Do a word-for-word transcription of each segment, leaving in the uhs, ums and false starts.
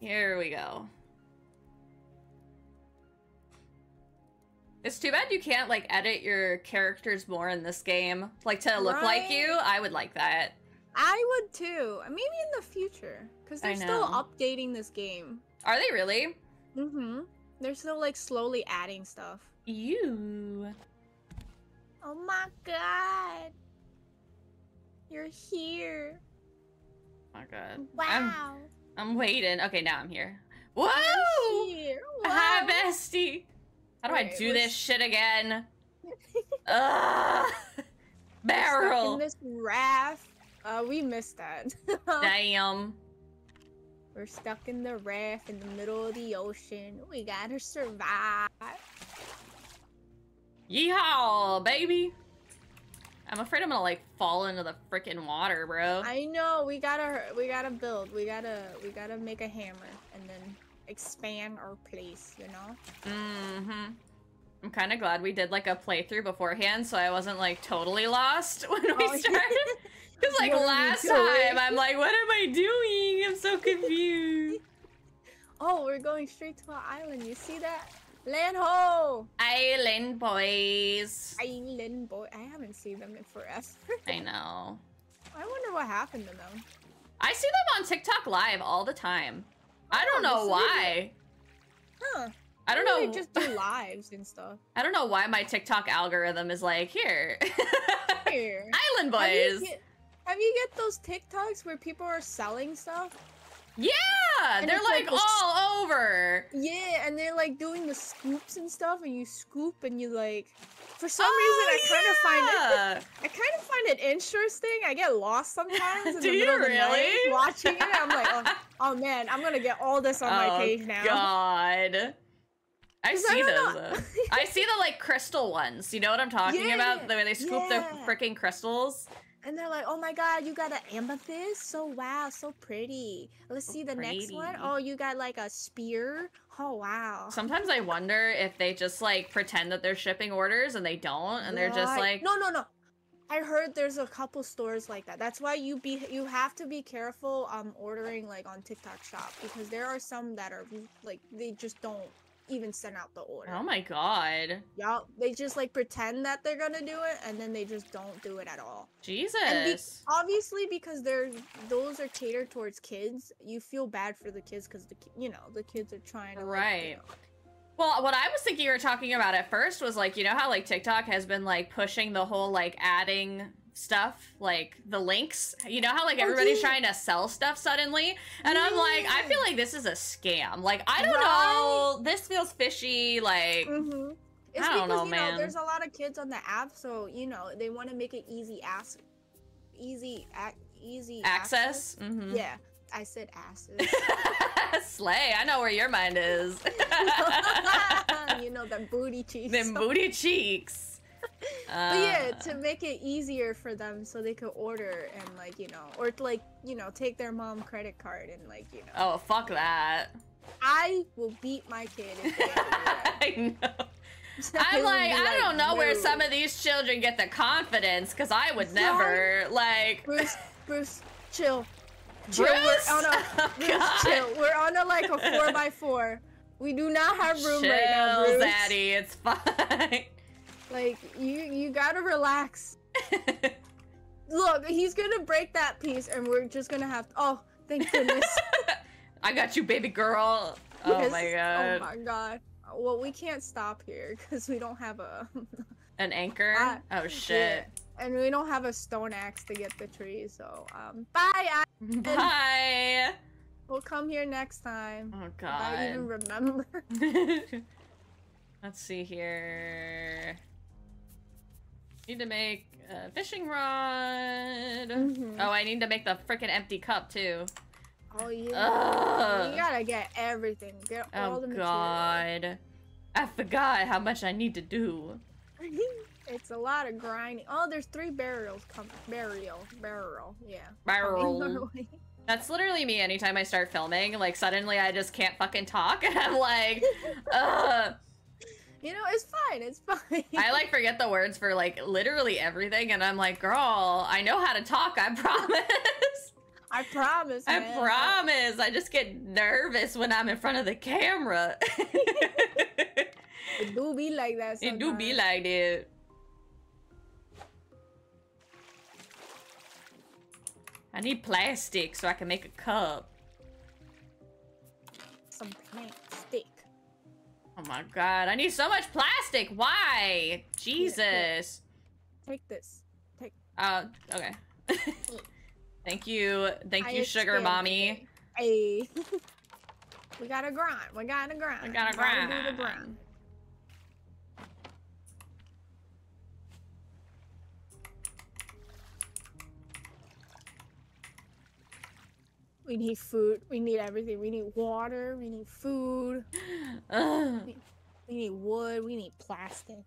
Here we go. It's too bad you can't, like, edit your characters more in this game. Like, to look right. like you. I would like that. I would, too. Maybe in the future. Because they're still updating this game. Are they really? Mm-hmm. They're still, like, slowly adding stuff. You. Oh, my God. You're here. Oh, my God. Wow. I'm, I'm waiting. Okay, now I'm here. Whoa! I'm here. Wow. Hi, bestie. How do All I right, do let's... this shit again? Ugh! Barrel! In this raft. Uh, we missed that. Damn. We're stuck in the raft in the middle of the ocean. We gotta survive. Yeehaw, baby! I'm afraid I'm gonna, like, fall into the freaking water, bro. I know. We gotta, we gotta build. We gotta, we gotta make a hammer and then expand our place, you know? Mm-hmm. I'm kind of glad we did, like, a playthrough beforehand, so I wasn't, like, totally lost when we oh, started. Because, like, last time, I'm like, what am I doing? I'm so confused. Oh, we're going straight to our island. You see that? Land ho! Island boys. Island boy. I haven't seen them in forever. I know. I wonder what happened to them. I see them on TikTok Live all the time. I don't know oh, why. Huh. I don't know. They just do lives and stuff. I don't know why my TikTok algorithm is like, here. Here. Island boys. Have you, get, have you get those TikToks where people are selling stuff? Yeah! And they're like, like the all over. Yeah, and they're like doing the scoops and stuff, and you scoop and you like... For some oh, reason, I kind of yeah. find it... I kind of find it interesting. I get lost sometimes in the middle of the really? night watching it. I'm like, oh, oh man, I'm gonna get all this on oh, my page now. Oh, God. I see I those. I see the, like, crystal ones. You know what I'm talking yeah, about? The way they scoop yeah. the freaking crystals. And they're like, oh my God, you got an amethyst? So wow, so pretty. Let's so see the pretty. next one. Oh, you got like a spear? Oh wow. Sometimes I wonder if they just like pretend that they're shipping orders and they don't, and they're right. just like No no no. I heard there's a couple stores like that. That's why you be you have to be careful um ordering like on TikTok Shop, because there are some that are like they just don't even send out the order. Oh my God. Yup. They just like pretend that they're gonna do it, and then they just don't do it at all. Jesus. And be obviously, because they're those are catered towards kids, you feel bad for the kids because the you know the kids are trying to right. Like, you know. Well, what I was thinking you were talking about at first was like, you know how like TikTok has been like pushing the whole like adding stuff, like the links. You know how like everybody's oh, trying to sell stuff suddenly, and yeah. I'm like, I feel like this is a scam. Like I don't right. know. This feels fishy. Like mm-hmm. it's I don't because, know, you man. Know, there's a lot of kids on the app, so you know they want to make it easy ass, easy, easy access. access. Mm-hmm. Yeah, I said asses. Slay. I know where your mind is. You know them booty cheeks. Them booty cheeks. Uh, but yeah, to make it easier for them so they could order and like, you know, or to like, you know, take their mom credit card and like, you know. Oh, fuck that. I will beat my kid if they ever do that. I know. So I'm like, I like, don't know no. where some of these children get the confidence, because I would never, yeah. like... Bruce, Bruce, chill. Bruce? Chill, we're on a, oh, Bruce, chill. We're on a, like, a four by four. We do not have room chill, right now, Bruce. Chill, Zaddy, it's fine. Like, you you gotta relax. Look, he's gonna break that piece, and we're just gonna have to... Oh, thank goodness. I got you, baby girl. Yes. Oh, my God. Oh, my God. Well, we can't stop here, because we don't have a... An anchor? Uh, oh, shit. Yeah. And we don't have a stone axe to get the tree, so... Um, bye, Adam. Bye! We'll come here next time. Oh, God. If I even remember. Let's see here... Need to make a fishing rod. Mm-hmm. Oh, I need to make the frickin' empty cup too. Oh yeah. Ugh. You gotta get everything. Get oh, all the material. Oh God. I forgot how much I need to do. It's a lot of grinding. Oh, there's three burials coming. Burial. Barrel. Yeah. Barrel. That's literally me anytime I start filming. Like suddenly I just can't fucking talk, and I'm like, ugh. You know, it's fine, it's fine. I, like, forget the words for, like, literally everything, and I'm like, girl, I know how to talk, I promise. I promise. I man. promise. I just get nervous when I'm in front of the camera. It do be like that sometimes. It do be like that. I need plastic so I can make a cup. Some plastic. Oh my god, I need so much plastic. Why? Jesus. Take this. Take. Uh, okay. Thank you. Thank I you, sugar mommy. Hey. We gotta grind. We gotta grind. We gotta, we gotta grind. Gotta do the grind. We need food. We need everything. We need water. We need food. Ugh. We need wood. We need plastic.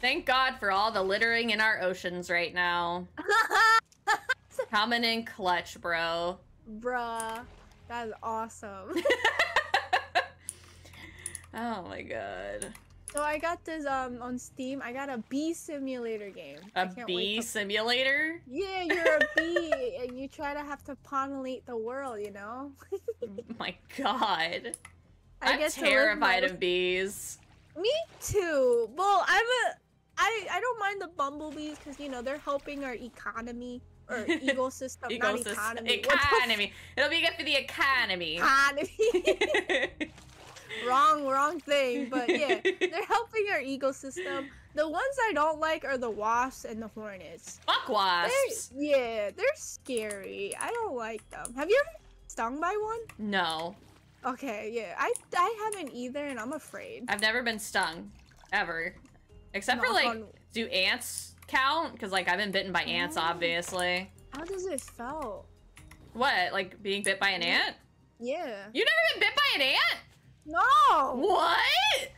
Thank God for all the littering in our oceans right now. Coming in clutch, bro. Bruh. That is awesome. Oh my god. So I got this um on Steam. I got a bee simulator game. A bee simulator? Yeah, you're a bee and you try to have to pollinate the world, you know? My god. I I'm terrified of bees. Me too. Well, I'm a I I don't mind the bumblebees because you know they're helping our economy or ecosystem, ecosystem not economy. Economy. It'll be good for the economy. Economy. Wrong, wrong thing, but yeah, they're helping our ecosystem. The ones I don't like are the wasps and the hornets. Fuck wasps. They're, yeah, they're scary. I don't like them. Have you ever been stung by one? No. Okay, yeah, I I haven't either, and I'm afraid. I've never been stung, ever, except Knock for like, on... do ants count? Because like I've been bitten by ants, oh. obviously. How does it feel? What, like being bit by an ant? Yeah. You've never been bit by an ant? No! What?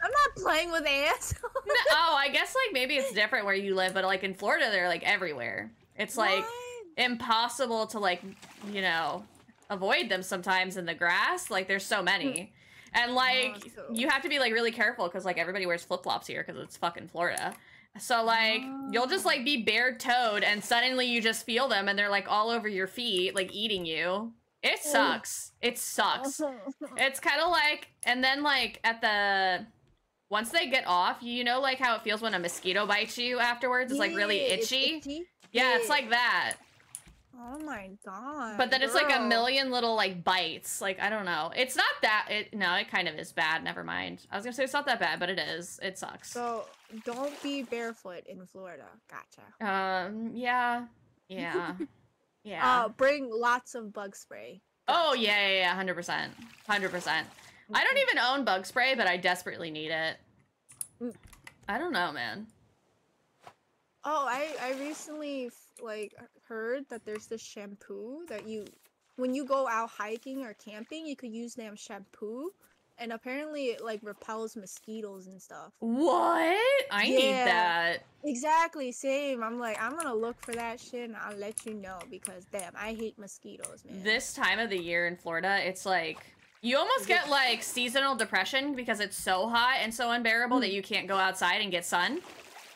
I'm not playing with ants. No, oh, I guess like maybe it's different where you live, but like in Florida, they're like everywhere. It's like what? impossible to like, you know, avoid them sometimes in the grass. Like there's so many. And like, oh, so... you have to be like really careful because like everybody wears flip-flops here because it's fucking Florida. So like, oh. you'll just like be bare-toed and suddenly you just feel them and they're like all over your feet, like eating you. It sucks. It sucks. It's kind of like, and then like at the, once they get off, you know like how it feels when a mosquito bites you afterwards? It's like really itchy. It's itchy. Yeah, it's like that. Oh my god. But then girl. It's like a million little like bites. Like, I don't know. It's not that, it, no, it kind of is bad. Never mind. I was gonna say it's not that bad, but it is. It sucks. So don't be barefoot in Florida. Gotcha. Um, yeah. Yeah. Yeah. Uh, bring lots of bug spray. Oh, yeah, yeah, yeah, one hundred percent. one hundred percent. I don't even own bug spray, but I desperately need it. I don't know, man. Oh, I, I recently, like, heard that there's this shampoo that you... When you go out hiking or camping, you could use damn shampoo. And apparently it, like, repels mosquitoes and stuff. What? I yeah, need that. Exactly, same. I'm like, I'm gonna look for that shit and I'll let you know because, damn, I hate mosquitoes, man. This time of the year in Florida, it's like, you almost get, like, seasonal depression because it's so hot and so unbearable mm. that you can't go outside and get sun.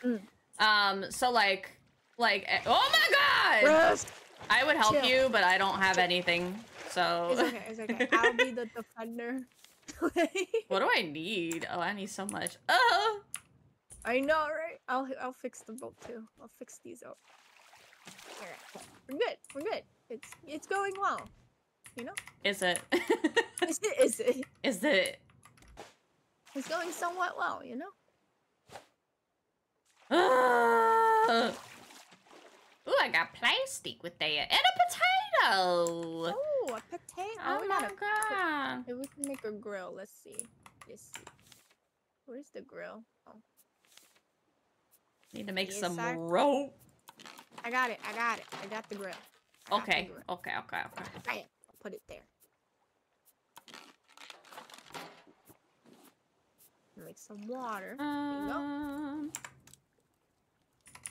Mm. Um, so, like, like, oh my god! Gross. I would help Chill. you, but I don't have Chill. anything, so. It's okay, it's okay. I'll be the defender. What do I need? Oh, I need so much. Oh, I know, right? I'll I'll fix the boat too. I'll fix these up. All right, we're good. We're good. It's it's going well. You know? Is it? Is it? Is it? Is it? It's going somewhat well. You know? Uh, Ooh, I got plastic with that and a potato. Oh. A potato. Oh, oh my god. god. If we can make a grill. Let's see. Let's see. Where's the grill? Oh. Need to make yes, some I... rope. I got it. I got it. I got the grill. I okay. The grill. Okay. Okay. Okay. Right. I'll put it there. Make some water. Um... There you go.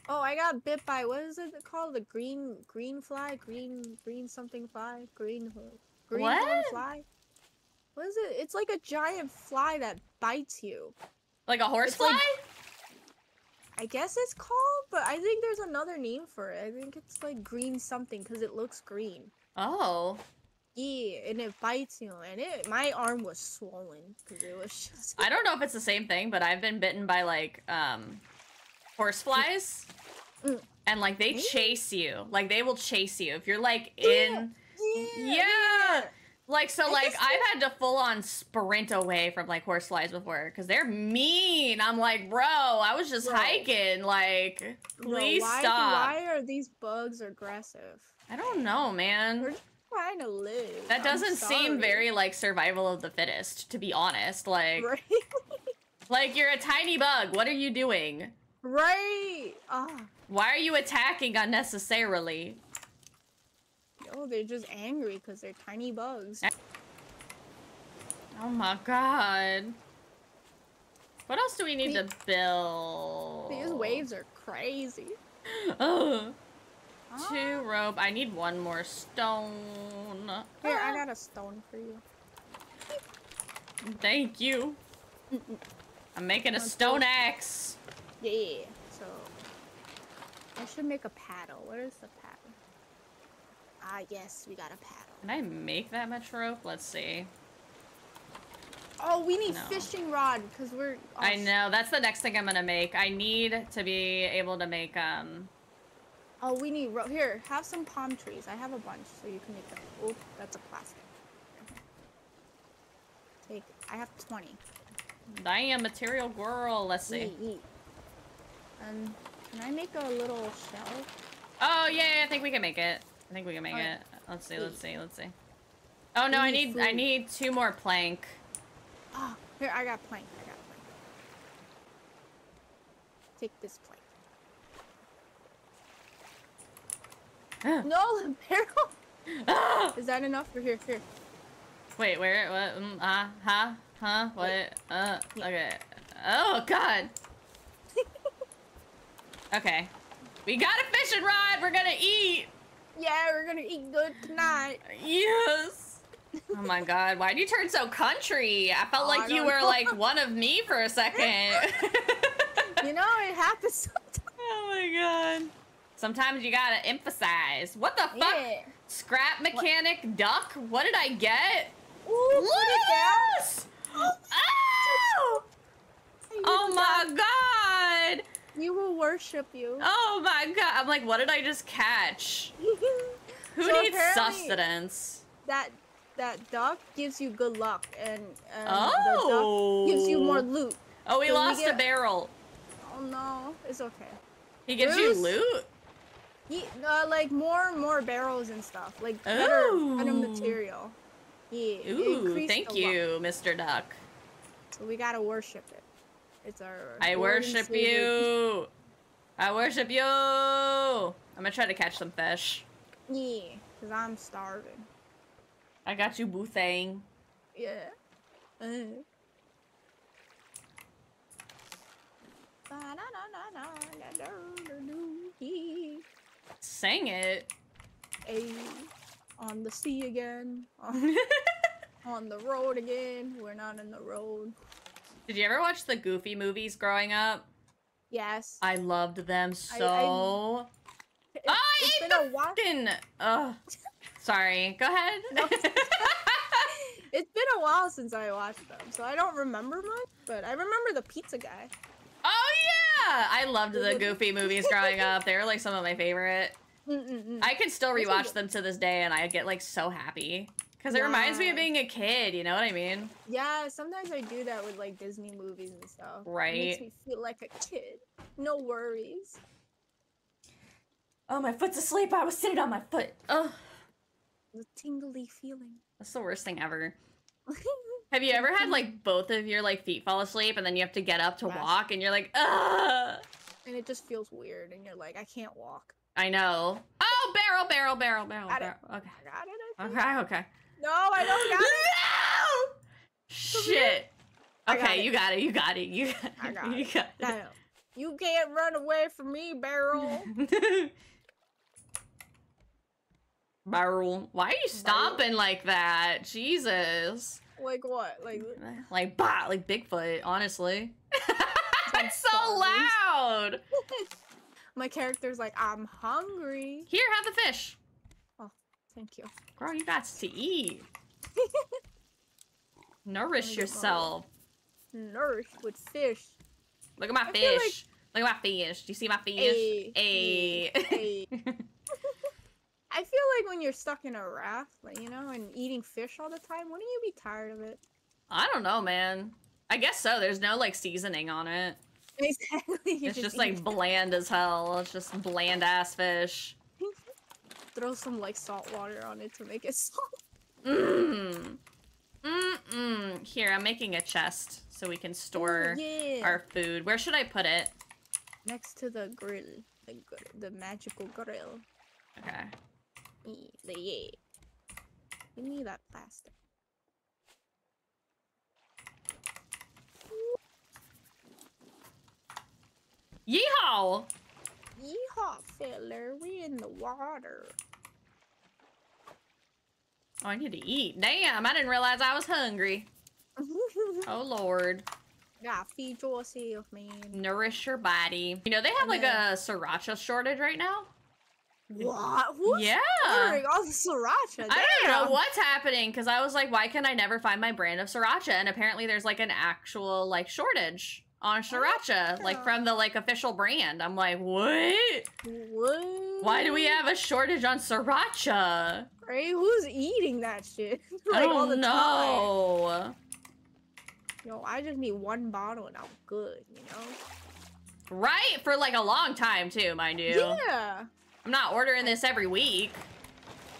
Oh, I got bit by, what is it called? The green, green fly? Green, green something fly? Green, green what? fly? What is it? It's like a giant fly that bites you. Like a horse it's fly? Like, I guess it's called? but I think there's another name for it. I think it's like green something because it looks green. Oh. Yeah, and it bites you, and it my arm was swollen because it was just. I don't know if it's the same thing, but I've been bitten by like um, horse flies, mm. and like they really? chase you. Like they will chase you if you're like in. Yeah. yeah. yeah. Like, so, like, I've had to full-on sprint away from, like, horse flies before, because they're mean. I'm like, bro, I was just bro. hiking. Like, please bro, why, stop. Why are these bugs aggressive? I don't know, man. We're just trying to live. That doesn't seem very, like, survival of the fittest, to be honest. Like, right? Like, you're a tiny bug. What are you doing? Right. Oh. Why are you attacking unnecessarily? Oh, they're just angry because they're tiny bugs. Oh my god. What else do we need the, to build? These waves are crazy. Oh. Ah. Two rope. I need one more stone. Here, ah. I got a stone for you. Thank you. I'm making a stone axe. Yeah, so. I should make a paddle. Where is the paddle? Ah, yes, we got a paddle. Can I make that much rope? Let's see. Oh, we need no. fishing rod, because we're... Oh, I know, that's the next thing I'm going to make. I need to be able to make, um... Oh, we need rope. Here, have some palm trees. I have a bunch, so you can make them. Oh, that's a plastic. Take... I have twenty. I am material girl. Let's see. Eat, eat. Um, can I make a little shell? Oh, yeah, I think we can make it. I think we can make right. it. Let's see, let's see, let's see. Oh no, I need food. I need two more plank. Oh, here, I got plank. I got plank. Take this plank. No, the barrel! Is that enough? For here, here. Wait, where? What? Mm, uh, huh? Huh? What? Wait. Uh, okay. Oh, god! Okay. We got a fishing rod! We're gonna eat! Yeah, we're gonna eat good tonight. Yes. Oh my god, why'd you turn so country? I felt oh, like I you were know. like one of me for a second. You know, it happens sometimes. Oh my god. Sometimes you gotta emphasize. What the fuck? Yeah. Scrap mechanic what? duck? What did I get? Ooh, loose! Oh, oh! oh my done. god! We will worship you. Oh my god. I'm like, what did I just catch? Who so needs sustenance? That that duck gives you good luck, and, and oh. the duck gives you more loot. Oh, we so lost we get... a barrel. Oh no, it's okay. He gives Bruce, you loot? He, uh, like more and more barrels and stuff. Like better kind of material. Yeah, Ooh, thank you, luck. Mister Duck. So we gotta worship it. It's our I worship sweet. you. I worship you. I'm gonna try to catch some fish. Yeah, cause I'm starving. I got you, boo thing. Yeah. Uh. Sing it. Hey, on the sea again. On, on the road again. We're not in the road. Did you ever watch the Goofy movies growing up? Yes. I loved them so. I, I... It, oh, I it's ate been the a fucking... Ugh. Sorry. Go ahead. No. It's been a while since I watched them, so I don't remember much. But I remember the pizza guy. Oh yeah! I loved the Goofy movies growing up. They were like some of my favorite. Mm -mm -mm. I can still rewatch them to this day, and I get like so happy. Because it yeah. reminds me of being a kid, you know what I mean? Yeah, sometimes I do that with, like, Disney movies and stuff. Right. It makes me feel like a kid. No worries. Oh, my foot's asleep. I was sitting on my foot. Oh. The tingly feeling. That's the worst thing ever. Have you ever had, like, both of your, like, feet fall asleep and then you have to get up to yeah. walk and you're like, ugh. And it just feels weird and you're like, I can't walk. I know. Oh, barrel, barrel, barrel, barrel, barrel. Okay. I got it, I think. Okay, okay. No, I don't got it. No! Shit. Okay, you got it. You got it. You got it. I got it. You got it. I know. You can't run away from me, barrel. Barrel. Why are you stomping like that? Jesus. Like what? Like like bah, like Bigfoot, honestly. That's so loud. My character's like, I'm hungry. Here, have the fish. Oh, thank you. Girl, you got to eat. Nourish yourself. Nourish with fish. Look at my I fish. Like... Look at my fish. Do you see my fish? Ay. Ay. Ay. I feel like when you're stuck in a raft, like, you know, and eating fish all the time, wouldn't you be tired of it? I don't know, man. I guess so. There's no, like, seasoning on it. Exactly. You it's just, just like, bland as hell. It's just bland-ass fish. Throw some, like, salt water on it to make it salt. Mmm. Mm-mm. Here, I'm making a chest so we can store Ooh, yeah. our food. Where should I put it? Next to the grill. The, the magical grill. Okay. Yeah. Give me that plastic. Yeehaw! Yeehaw, feller. We in the water. Oh, I need to eat. Damn, I didn't realize I was hungry. Oh, Lord. Yeah, feed yourself, man. Nourish your body. You know, they have, like, a sriracha shortage right now. What? Who's yeah. ordering all the sriracha? Damn. I don't know what's happening, because I was like, why can I never find my brand of sriracha? And apparently there's, like, an actual, like, shortage on sriracha, oh, like, from the, like, official brand. I'm like, what? What? Why do we have a shortage on sriracha? Right? Who's eating that shit? Like, I don't all the know. Time. Yo, I just need one bottle and I'm good, you know? Right? For like a long time too, mind you. Yeah. I'm not ordering this every week.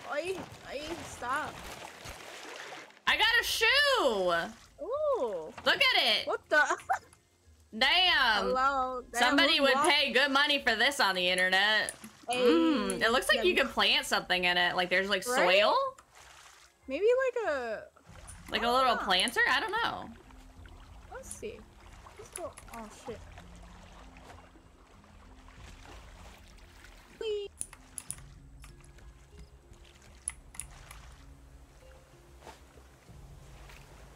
I, I stop. I got a shoe. Ooh. Look at it. What the? Damn. Hello. Damn. Somebody would walk? pay good money for this on the internet. Mm, it looks like you can plant something in it. Like there's like right? soil. Maybe like a like a little know. planter. I don't know. Let's see. Let's go. Oh shit. Please.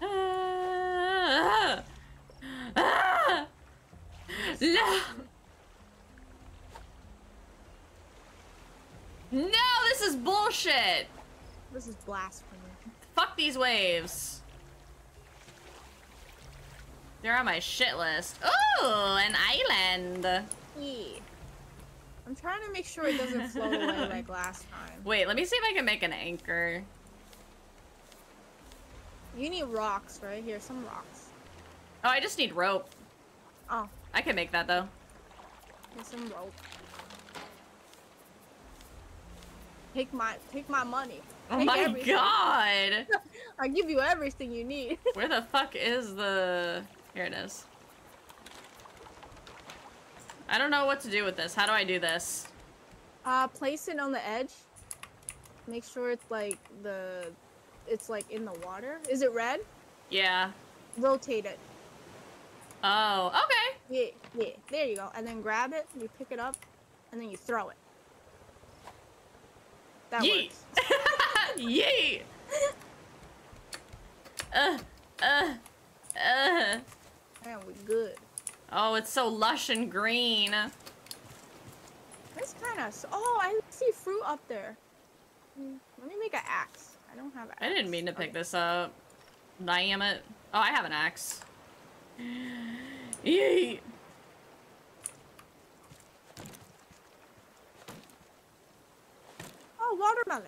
Ah, ah, ah. No. No, this is bullshit! This is blasphemy. Fuck these waves. They're on my shit list. Ooh, an island! Eee. I'm trying to make sure it doesn't flow away like last time. Wait, let me see if I can make an anchor. You need rocks, right? Here, some rocks. Oh, I just need rope. Oh. I can make that, though. Here's some rope. Take my, take my money. Take oh my everything. God! I give you everything you need. Where the fuck is the... Here it is. I don't know what to do with this. How do I do this? Uh, place it on the edge. Make sure it's like the... It's like in the water. Is it red? Yeah. Rotate it. Oh, okay. Yeah, yeah. There you go. And then grab it, you pick it up, and then you throw it. That Yeet. works. Yeet! Uh, uh, uh. Man, we good. Oh, it's so lush and green. It's kind of... Oh, I see fruit up there. Let me make an axe. I don't have an axe. I didn't mean to pick okay. this up. Damn it. Oh, I have an axe. Yeet! Oh, watermelon.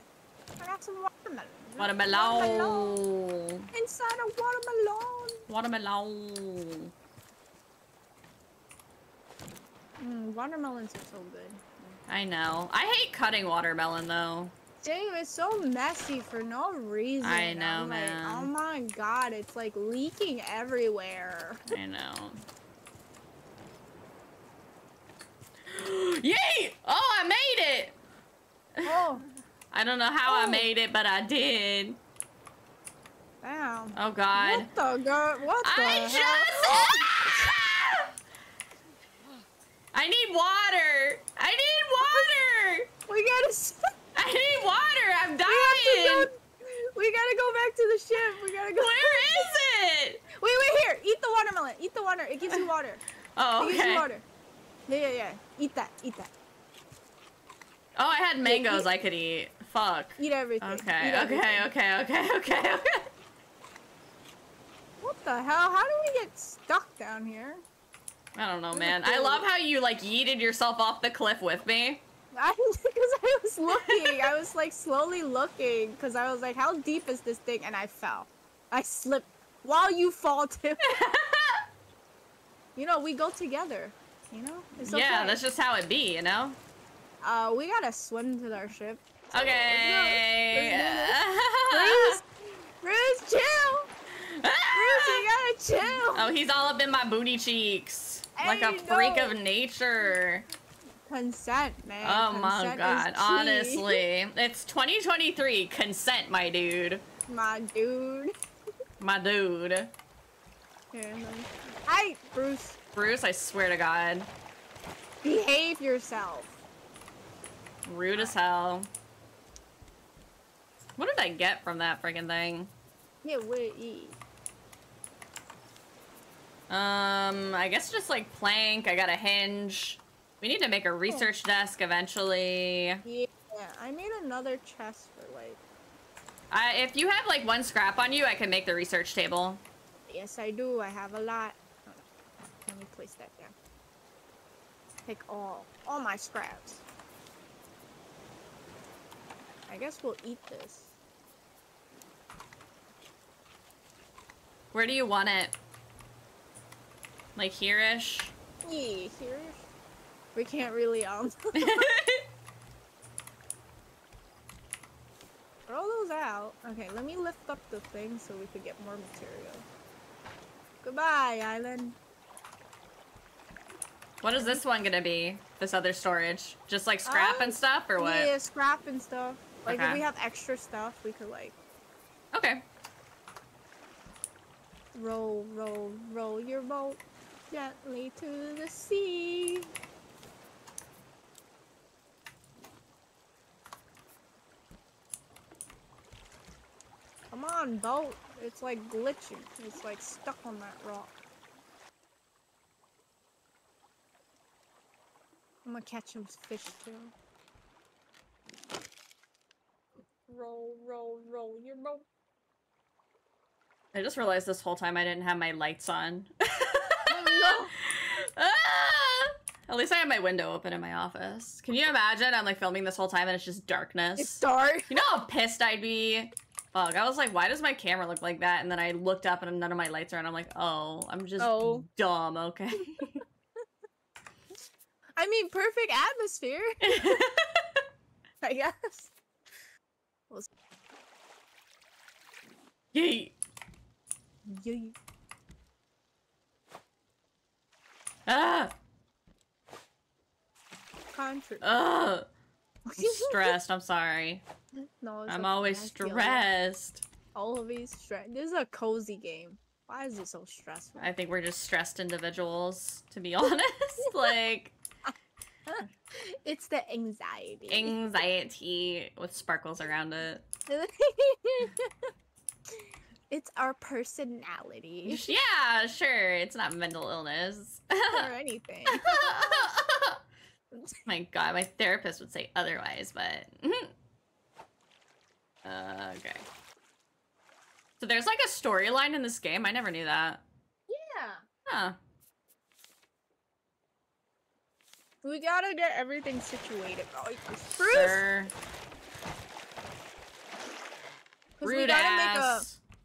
I got some watermelon. Watermelon. watermelon. Inside a watermelon. Watermelon. Mm, watermelons are so good. I know. I hate cutting watermelon, though. Damn, it's so messy for no reason. I know, I'm man. Like, oh my god, it's like leaking everywhere. I know. Yay! Oh, I made it! Oh. I don't know how oh. I made it, but I did. Wow. Oh, God. What the God? What the I hell? just... Ah! I need water. I need water. We gotta... I need water. I'm dying. We, we gotta go back to the ship. We gotta go... Where is it? Wait, wait, here. Eat the watermelon. Eat the water. It gives you water. Oh, okay. It gives you water. Yeah, yeah, yeah. Eat that. Eat that. Oh, I had mangoes yeah, I could eat. Fuck. Eat everything. Okay, eat everything. okay, okay, okay, okay, okay. What the hell? How do we get stuck down here? I don't know, man. I love how you, like, yeeted yourself off the cliff with me. I, because I was looking. I was, like, slowly looking. Because I was like, how deep is this thing? And I fell. I slipped. While you fall, too. You know, we go together. You know? It's okay. Yeah, that's just how it be, you know? Uh, we gotta swim to our ship. So okay. No, Bruce, Bruce, chill. Bruce, you gotta chill. Oh, he's all up in my booty cheeks. Like a freak no. of nature. Consent, man. Oh consent my god, honestly. It's twenty twenty-three. Consent, my dude. My dude. My dude. Here, hi, Bruce. Bruce, I swear to God. Behave yourself. Rude as hell. What did I get from that freaking thing? Yeah, what did it eat? Um, I guess just like plank. I got a hinge. We need to make a research oh. desk eventually. Yeah, I made another chest for like... I, if you have like one scrap on you, I can make the research table. Yes, I do. I have a lot. Oh, let me place that down. Take all. All my scraps. I guess we'll eat this. Where do you want it? Like here-ish? Yeah, here-ish. We can't really, um... roll those out. Okay, let me lift up the thing so we could get more material. Goodbye, island. What is this one gonna be? This other storage? Just like scrap um, and stuff or what? Yeah, scrap and stuff. Like, okay. If we have extra stuff, we could, like... Okay. Roll, roll, roll your boat gently to the sea. Come on, boat. It's, like, glitching. It's, like, stuck on that rock. I'm gonna catch some fish, too. Roll, roll, roll your boat. I just realized this whole time I didn't have my lights on. Oh, no. Ah! At least I have my window open in my office. Can you imagine? I'm like filming this whole time and it's just darkness. It's dark. You know how pissed I'd be? Fuck, I was like, why does my camera look like that? And then I looked up and none of my lights are on. I'm like, oh, I'm just oh. dumb, okay? I mean, perfect atmosphere. I guess. Yeet. Yeet. Ah. Contra- Ugh. I'm stressed. I'm sorry. No, it's I'm okay. always stressed. Always stressed. This is a cozy game. Why is it so stressful? I think we're just stressed individuals, to be honest. Like. It's the anxiety. Anxiety with sparkles around it. It's our personality. Yeah, sure. It's not mental illness. Or anything. My god, my therapist would say otherwise, but... uh, okay. So there's like a storyline in this game? I never knew that. Yeah. Huh. We gotta get everything situated. Oh, Bruce! Sure. Rude we gotta ass. make a.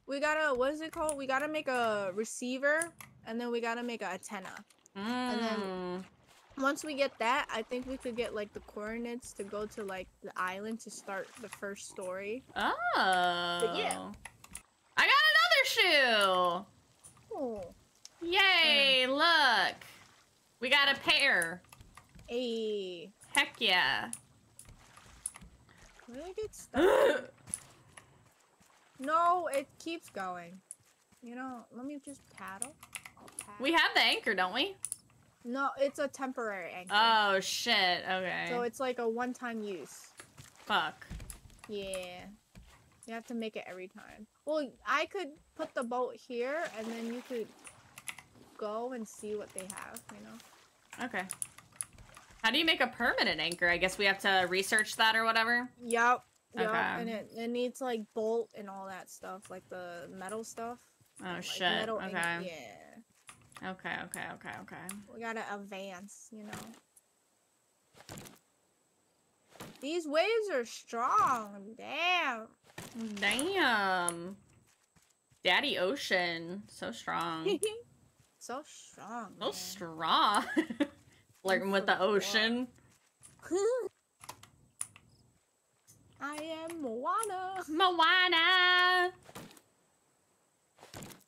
We gotta. What is it called? We gotta make a receiver, and then we gotta make a antenna. Mm. And then once we get that, I think we could get like the coordinates to go to like the island to start the first story. Oh. But yeah. I got another shoe. Oh. Yay! Mm. Look, we got a pair. Hey. Heck yeah. Where do I get stuck? No, it keeps going. You know, let me just paddle. paddle. We have the anchor, don't we? No, it's a temporary anchor. Oh, shit. Okay. So it's like a one-time use. Fuck. Yeah. You have to make it every time. Well, I could put the boat here, and then you could go and see what they have, you know? Okay. How do you make a permanent anchor? I guess we have to research that or whatever? Yep. Yep. Okay. And it, it needs, like, bolt and all that stuff. Like, the metal stuff. Oh, like, shit. Metal okay. Anchor. Yeah. Okay, okay, okay, okay. We gotta advance, you know. These waves are strong. Damn. Damn. Daddy Ocean. So strong. So strong. So man. strong. Flirting with the ocean. I am Moana. Moana.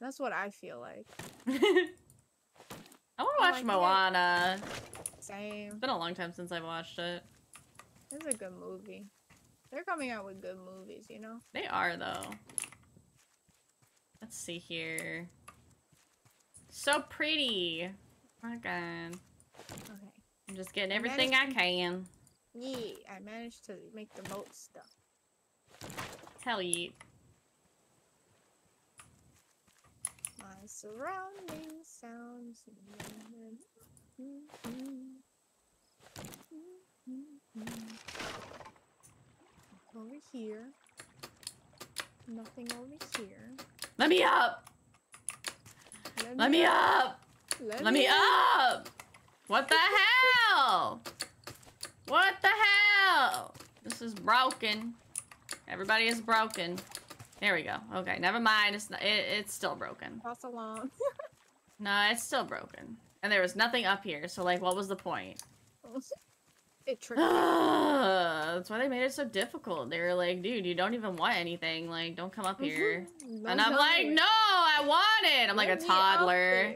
That's what I feel like. I want to watch oh, Moana. It. Same. It's been a long time since I've watched it. It's a good movie. They're coming out with good movies, you know? They are, though. Let's see here. So pretty. Oh my god. Okay. I'm just getting everything I, I can. Yeah, I managed to make the boat stuff. Hell yeet. My surrounding sounds. Over here. Nothing over here. Let me up! Let, Let me, me up! up. Let, Let me, me up. up! What the hell? What the hell? This is broken. Everybody is broken. There we go. Okay, never mind. It's not, it, it's still broken. Pass along. No, it's still broken. And there was nothing up here, so like, what was the point? It tricked me. That's why they made it so difficult. They were like, dude, you don't even want anything. Like, don't come up here. no, and I'm no, like, no, I want it. I'm like a toddler.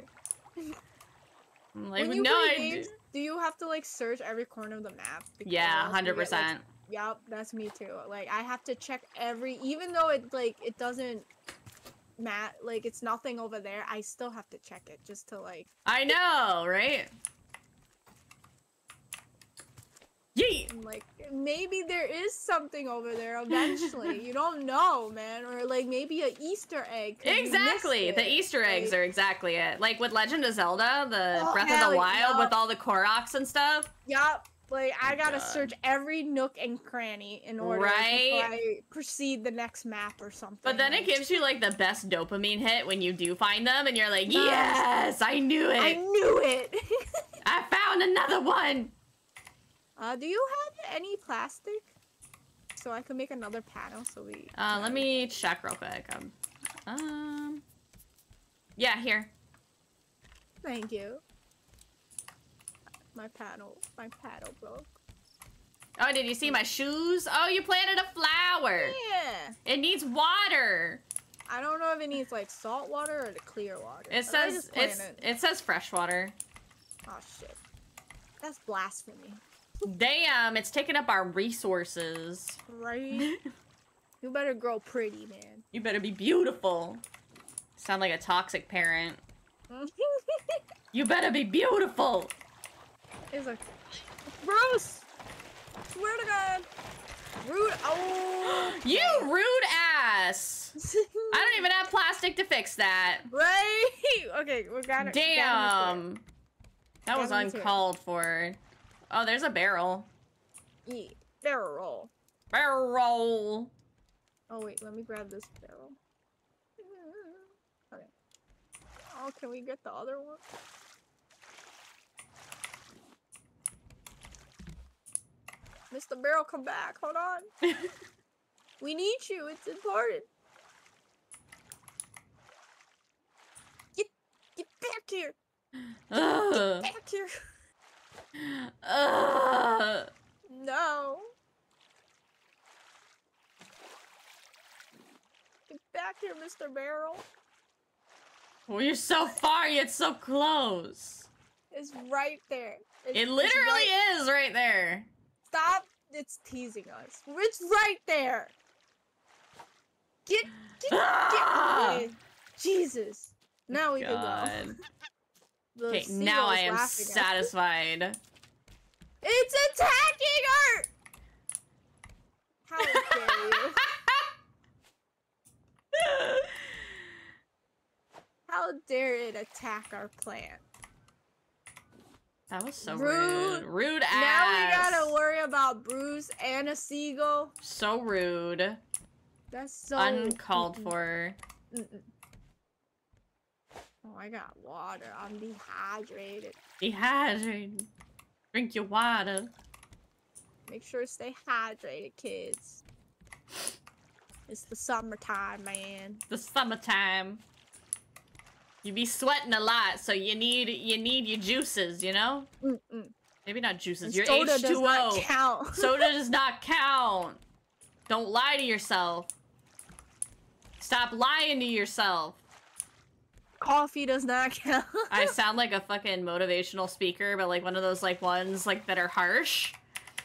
I'm like, when no, I games, do. do you have to, like, search every corner of the map? Yeah, one hundred percent. Get, like, yep, that's me, too. Like, I have to check every... Even though it, like, it doesn't... Matt, like, it's nothing over there. I still have to check it just to, like... I know, right? Yeet. Like, maybe there is something over there eventually. You don't know, man. Or, like, maybe an Easter egg. Exactly. The Easter eggs like, are exactly it. Like, with Legend of Zelda, the oh, Breath of the Wild, yep. with all the Koroks and stuff. Yup. Like, oh, I gotta God. search every nook and cranny in order right? before I proceed the next map or something. But then like. it gives you, like, the best dopamine hit when you do find them, and you're like, yes! I knew it! I knew it! I found another one! Uh, do you have any plastic? So I can make another panel so we... Uh, let me check real quick. Um, um... Yeah, here. Thank you. My paddle. My paddle broke. Oh, did you see my shoes? Oh, you planted a flower! Yeah! It needs water! I don't know if it needs, like, salt water or the clear water. It says... It's, it. it says fresh water. Oh, shit. That's blasphemy. Damn, it's taking up our resources. Right? You better grow pretty, man. You better be beautiful. Sound like a toxic parent. You better be beautiful! It's okay. Bruce! Swear to God! Rude- Oh! You rude ass! I don't even have plastic to fix that. Right? Okay, we got it. Damn! Got that got was uncalled it. for. Oh, there's a barrel. Yeah, barrel. Barrel. Oh, wait, let me grab this barrel. Okay. Oh, can we get the other one? Mister Barrel, come back. Hold on. We need you. It's important. Get, get back here. Get, get back here. Uh, no. Get back here, Mister Barrel. Well, you're so far yet so close. It's right there. It's, it literally right. is right there. Stop. It's teasing us. It's right there. Get, get, ah! get away. Jesus. Now we God. can go. Okay, now I am satisfied. It's attacking her! How dare you? How dare it attack our plant? That was so rude. Rude, rude ass. Now we gotta worry about Bruce and a seagull. So rude. That's so uncalled for. Mm-mm. Oh, I got water. I'm dehydrated. Dehydrated. Drink your water. Make sure to stay hydrated, kids. It's the summertime, man. The summertime. You be sweating a lot, so you need you need your juices, you know? Mm-mm. Maybe not juices. Your H two O. Soda does not count. Soda does not count. Don't lie to yourself. Stop lying to yourself. Coffee does not count. I sound like a fucking motivational speaker, but like one of those like ones like that are harsh.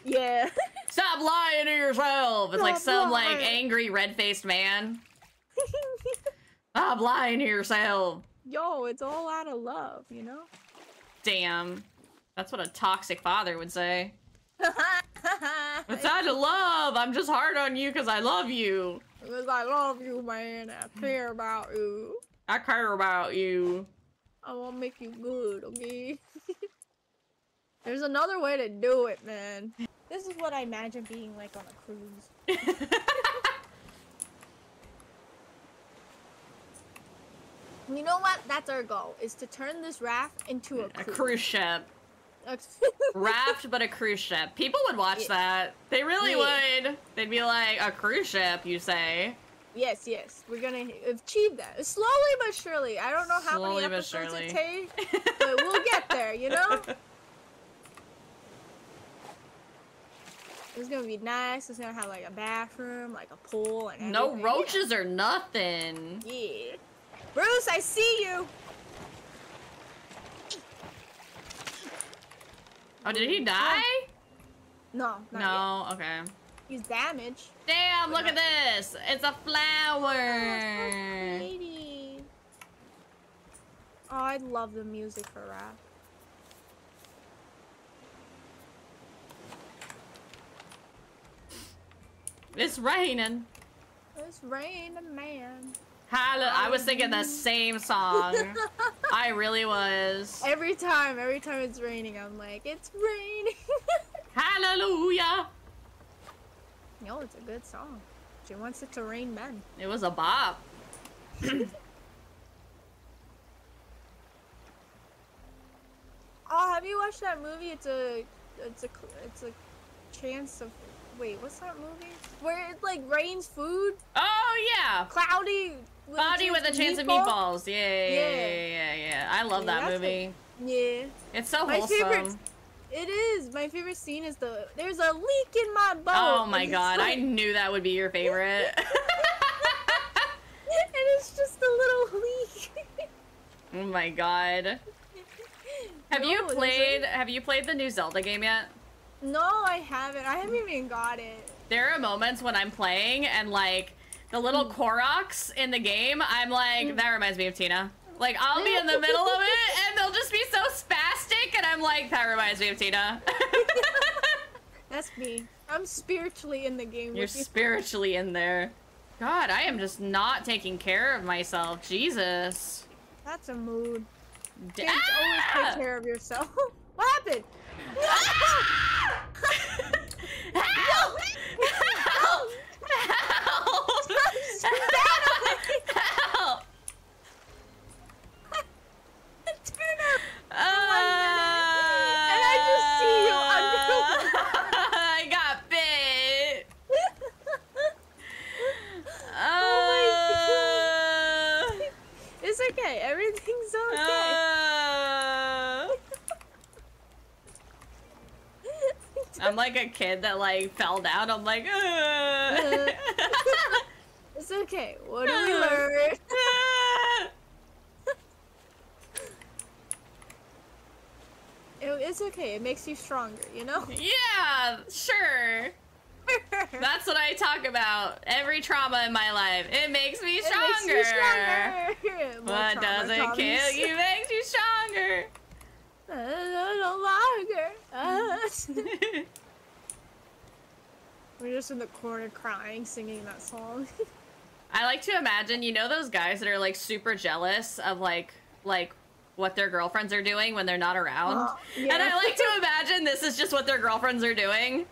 Yeah. Stop lying to yourself. It's Stop like some lying. like angry red-faced man. Stop lying to yourself. Yo, it's all out of love, you know? Damn. That's what a toxic father would say. It's out of love. I'm just hard on you because I love you. Because I love you, man. I care about you. I care about you. I want to make you good, okay? There's another way to do it, man. This is what I imagine being like on a cruise. You know what? That's our goal, is to turn this raft into a cruise. A cruise ship. Raft, but a cruise ship. People would watch yeah. that. They really yeah. would. They'd be like, a cruise ship, you say? Yes, yes. We're gonna achieve that. Slowly but surely. I don't know how Slowly many episodes it takes, but we'll get there, you know? It's gonna be nice. It's gonna have like a bathroom, like a pool, and everything. No roaches yeah. or nothing. Yeah. Bruce, I see you! Oh, did he die? No, not No, yet. Okay. He's damaged. Damn, but look at this! Yet. It's a flower! Oh, so pretty. Oh, I love the music for Raft. It's raining. It's raining, man. Hello. I was thinking the same song. I really was. Every time, every time it's raining, I'm like, it's raining. Hallelujah. No, it's a good song. She wants it to rain men. It was a bop. Oh, have you watched that movie? It's a, it's a, it's a chance of. Wait, what's that movie? Where it like rains food? Oh yeah. Cloudy. With Cloudy a with a chance of meatballs. meatballs. Yeah, yeah, yeah, yeah, yeah, yeah. I love yeah, that movie. What, yeah. It's so my wholesome. Favorite, it is. My favorite scene is the there's a leak in my boat. Oh my god, like, I knew that would be your favorite. And it's just a little leak. Oh my god. Have no, you played? A... Have you played the new Zelda game yet? No, I haven't. I haven't even got it. There are moments when I'm playing and, like, the little Koroks in the game, I'm like, that reminds me of Tina. Like, I'll be in the middle of it, and they'll just be so spastic, and I'm like, that reminds me of Tina. That's me. I'm spiritually in the game. You're spiritually in there. God, I am just not taking care of myself. Jesus. That's a mood. Kids, ah! Always take care of yourself. What happened? No! Ah! Help! Help! Help! Help! Turn up! Uh, and I just see you under the water. I got bit. uh, oh my god! It's okay. Everything's okay. Uh, I'm like a kid that like fell down. I'm like, uh. It's okay. What do we learn? It's okay. It makes you stronger, you know? Yeah, sure. That's what I talk about. Every trauma in my life, it makes me stronger. It makes you stronger. What doesn't kill you makes you stronger. Uh, no longer. Uh. We're just in the corner crying, singing that song. I like to imagine, you know, those guys that are like super jealous of like, like what their girlfriends are doing when they're not around. Uh, yeah. And I like to imagine this is just what their girlfriends are doing.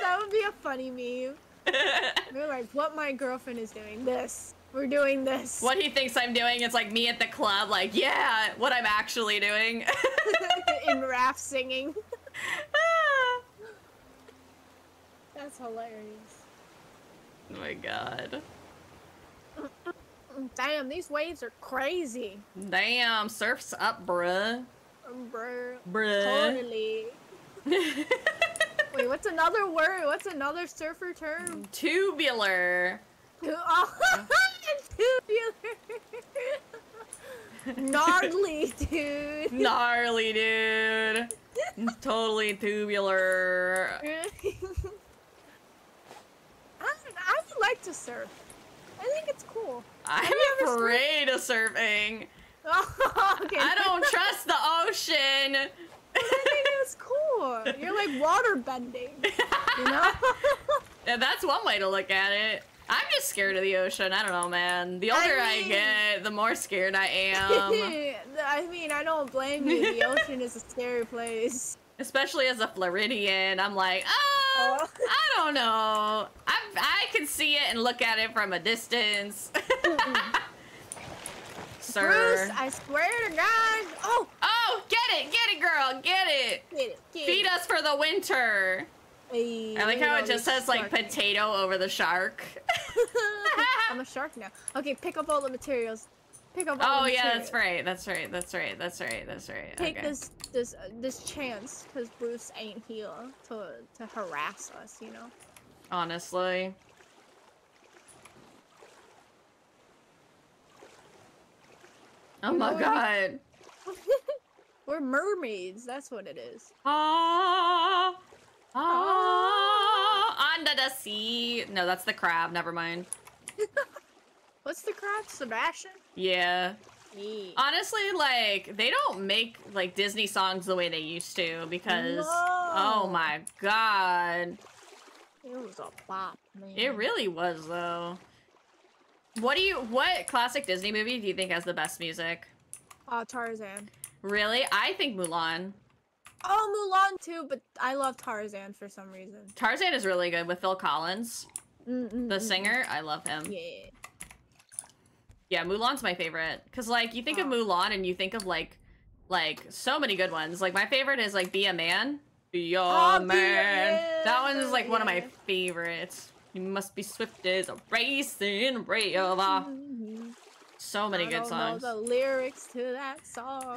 That would be a funny meme. They're like, what my girlfriend is doing, this. We're doing this. What he thinks I'm doing, it's like me at the club, like, yeah, what I'm actually doing. In Raft singing. That's hilarious. Oh my god. Damn, these waves are crazy. Damn, surf's up, bruh. Um, bruh. Bruh. Totally. Wait, what's another word? What's another surfer term? Tubular. Oh, tubular. Gnarly, dude. Gnarly, dude. Totally tubular. I, I would like to surf. I think it's cool. I'm afraid of surfing. Oh, okay. I don't trust the ocean. Well, I think it was cool. You're like water bending, you know? Yeah, that's one way to look at it. I'm just scared of the ocean. I don't know, man. The older I, mean, I get, the more scared I am. I mean, I don't blame you. The ocean is a scary place. Especially as a Floridian, I'm like, oh, oh. I don't know. I I can see it and look at it from a distance. Sir. Bruce, I swear to God. Oh, oh, get it, get it, girl, get it. Get it, get Feed it. us for the winter. Hey, I like how it just says like potato over the shark. I'm a shark now. Okay, pick up all the materials. Pick up all oh, the yeah, materials. that's right. That's right. That's right. That's right. That's right. Take okay. this this uh, this chance, because Bruce ain't here to to harass us, you know. Honestly. Oh my no, god. We're mermaids, that's what it is. Ah, ah, ah. Under the sea. No, that's the crab, never mind. What's the crab? Sebastian? Yeah. Eat. Honestly, like, they don't make, like, Disney songs the way they used to, because... No. Oh my god. It was a bop, man. It really was, though. What do you, what classic Disney movie do you think has the best music? Uh, Tarzan. Really? I think Mulan. Oh, Mulan too, but I love Tarzan for some reason. Tarzan is really good with Phil Collins. Mm-mm-mm. The singer, I love him. Yeah. Yeah, Mulan's my favorite. Cause like, you think oh. of Mulan and you think of like, like so many good ones. Like my favorite is like Be a Man. Be a oh, Man. Be a that one's like yeah. one of my favorites. You must be swift as a racing river. So many good songs. I don't know the lyrics to that song.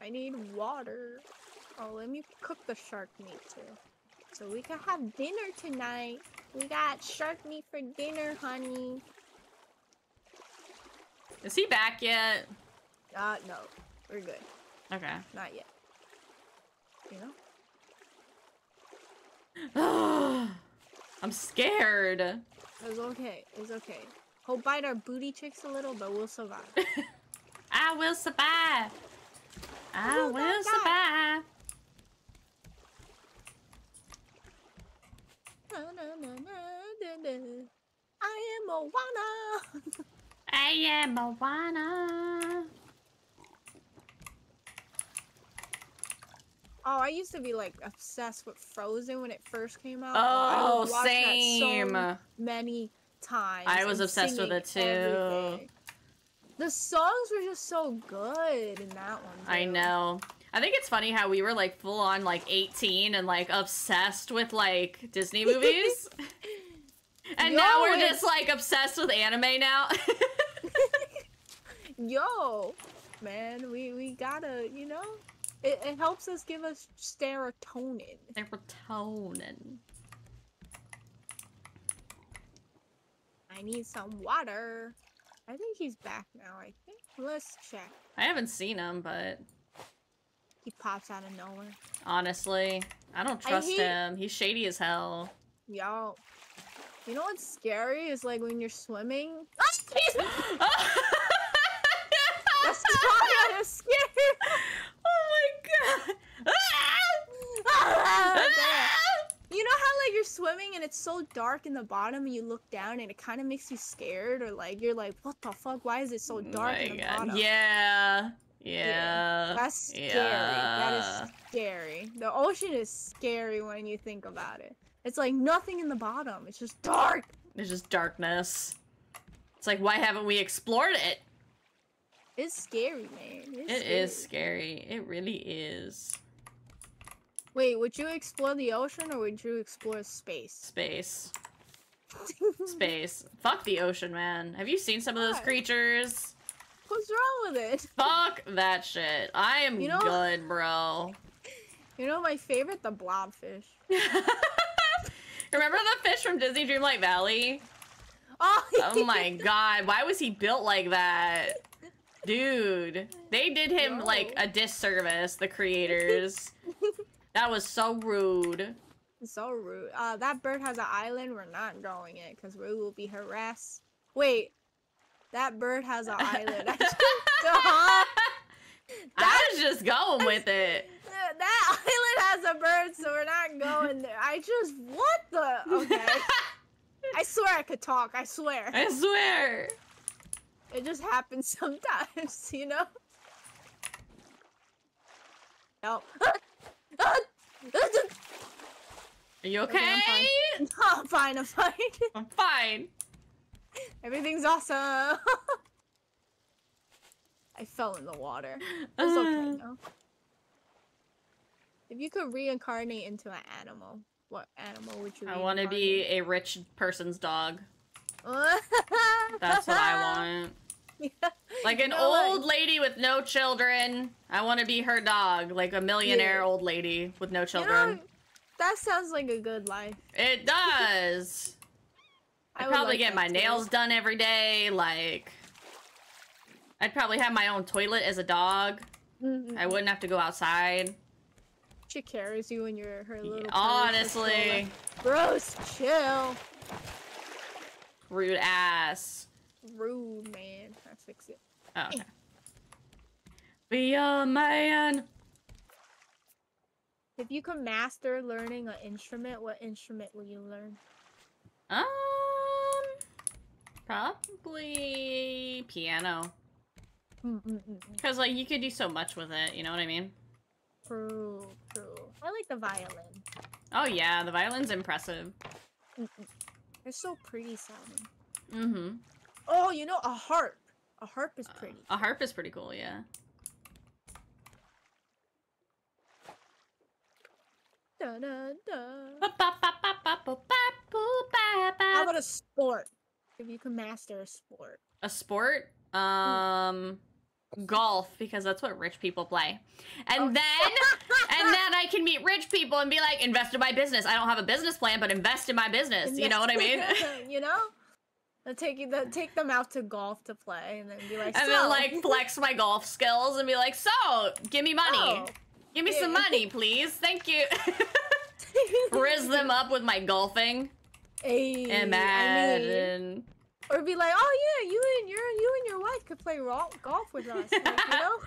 I need water. Oh, let me cook the shark meat too, so we can have dinner tonight. We got shark meat for dinner, honey. Is he back yet? Uh, no. We're good. Okay. Not yet. You know? I'm scared. It's okay. It's okay. He'll bite our booty cheeks a little, but we'll survive. I will survive. I Ooh, will survive. Na, na, na, na, na, na. I am Moana. I am Moana. Oh, I used to be like obsessed with Frozen when it first came out. Oh, I would watch same. That so many times. I was obsessed with it too. Everything. The songs were just so good in that one. Too. I know. I think it's funny how we were like full on like eighteen and like obsessed with like Disney movies. And Yo, now we're it's... just like obsessed with anime now. Yo, man, we we gotta, you know. It, it helps us give us serotonin. Serotonin. I need some water. I think he's back now, I think. Let's check. I haven't seen him, but... He pops out of nowhere. Honestly, I don't trust I hate... him. He's shady as hell. Yo. You know what's scary is like when you're swimming... Oh, that's kind of scary. Oh my god. You know how like you're swimming and it's so dark in the bottom and you look down and it kind of makes you scared, or like you're like, what the fuck, why is it so dark oh in the God. bottom? Yeah. Yeah. yeah. That's scary. Yeah. That is scary. The ocean is scary when you think about it. It's like nothing in the bottom. It's just dark. There's just darkness. It's like, why haven't we explored it? It's scary, man. It's it scary. is scary. It really is. Wait, would you explore the ocean or would you explore space? Space. Space. Fuck the ocean, man. Have you seen some of those creatures? What's wrong with it? Fuck that shit. I am you know, good, bro. You know my favorite? The blobfish. Remember the fish from Disney Dreamlight Valley? Oh, oh my god. Why was he built like that? Dude. They did him, no. like, a disservice, the creators. That was so rude. So rude. Uh, that bird has an island. We're not going it because we will be harassed. Wait. That bird has an island. I just, uh-huh. that, I was just going with it. That island has a bird, so we're not going there. I just... What the... Okay. I swear I could talk. I swear. I swear. It just happens sometimes, you know? No. Are you okay? okay I'm fine. No, I'm fine. I'm fine. I'm fine. Everything's awesome. I fell in the water. That's uh, okay, though. If you could reincarnate into an animal, what animal would you I want to be a rich person's dog. That's what I want. Yeah. Like an you know, old like... lady with no children. I want to be her dog. Like a millionaire yeah. old lady with no children. You know, that sounds like a good life. It does. I'd probably like get my too. nails done every day, like... I'd probably have my own toilet as a dog. Mm-hmm. I wouldn't have to go outside. She carries you in your her little... Yeah, honestly. Like, gross, chill. Rude ass. Rude, man. I'll fix it. Oh, okay. Be a man. If you could master learning an instrument, what instrument will you learn? Um... Probably piano. Because, like, you could do so much with it, you know what I mean? True, true. I like the violin. Oh, yeah, the violin's impressive. Mm-mm. They're so pretty sounding. Mm-hmm. Oh, you know, a harp. A harp is pretty. Uh, a harp is pretty cool, yeah. Da, da, da. How about a sport? If you can master a sport. A sport? Um, mm. Golf, because that's what rich people play. And oh. then, and then I can meet rich people and be like, invest in my business. I don't have a business plan, but invest in my business. Invest you know what I mean? You know? I'll take, you the, take them out to golf to play and then be like, so. And then like flex my golf skills and be like, so, give me money. Oh. Give me yeah. some money, please. Thank you. Riz them up with my golfing. Ay, Imagine. I mean, or be like, oh yeah, you and your you and your wife could play golf with us, like, you know?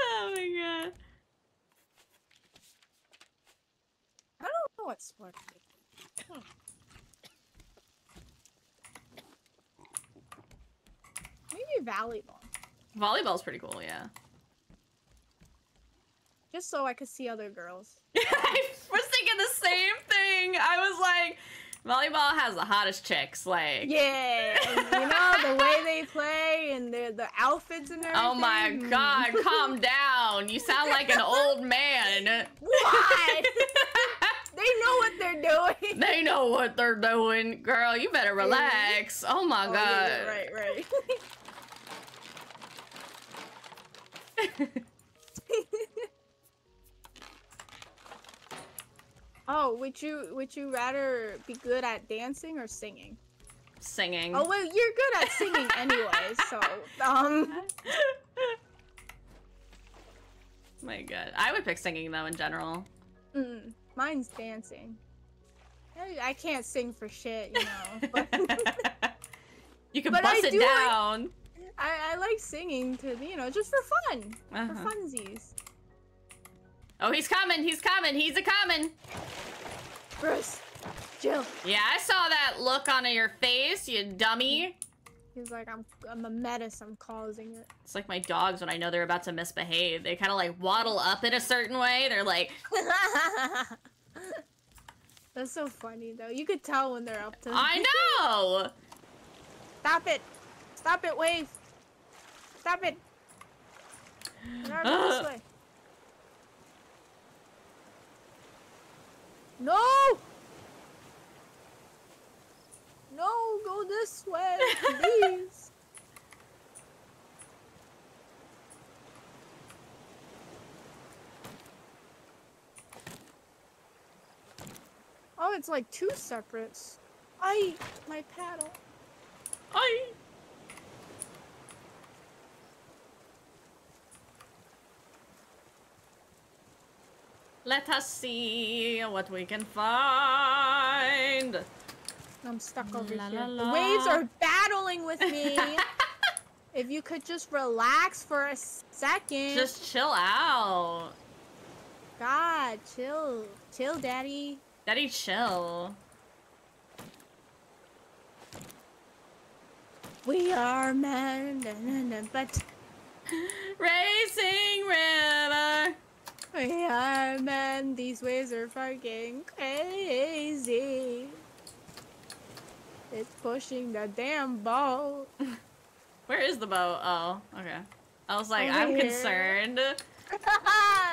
Oh my god. I don't know what sport it is. Maybe volleyball. Volleyball's pretty cool, yeah. Just so I could see other girls. I was thinking the same thing. I was like, volleyball has the hottest chicks, like... Yeah, and, you know, the way they play and their the outfits and everything. Oh my god, calm down. You sound like an old man. What? They know what they're doing. They know what they're doing. Girl, you better relax. Oh my oh, god. Yeah, right, right. Oh, would you would you rather be good at dancing or singing? Singing. Oh well, you're good at singing anyway, so um. My God, I would pick singing though in general. Mm, mine's dancing. I, I can't sing for shit, you know. But you can but bust I it do down. Like, I I like singing to you know just for fun, uh-huh. for funsies. Oh, he's coming! He's coming! He's a coming! Bruce, Jill. Yeah, I saw that look on your face, you dummy. He's like, I'm, I'm a menace, I'm causing it. It's like my dogs when I know they're about to misbehave. They kind of like waddle up in a certain way. They're like... That's so funny, though. You could tell when they're up to... I know! Stop it! Stop it, Wave! Stop it! Not this way. No! No, go this way, please! Oh, it's like two separates. I, my paddle. I. Let us see what we can find. I'm stuck over la, here. La, la. The waves are battling with me. If you could just relax for a second. Just chill out. God, chill. Chill, Daddy. Daddy, chill. We are men, but... Racing river. We are men. These waves are fucking crazy. It's pushing the damn boat. Where is the boat? Oh, okay. I was like, Over I'm here. concerned.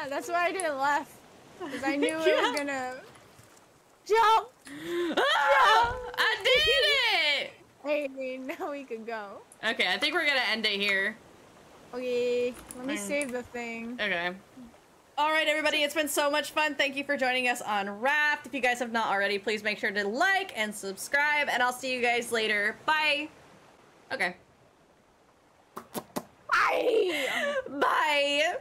That's why I didn't laugh. Because I knew yeah. it was gonna... Jump! Jump! I did it! Hey, now we can go. Okay, I think we're gonna end it here. Okay, let me mm. save the thing. Okay. Alright everybody, it's been so much fun. Thank you for joining us on Raft. If you guys have not already, please make sure to like and subscribe, and I'll see you guys later. Bye! Okay. Bye! Bye!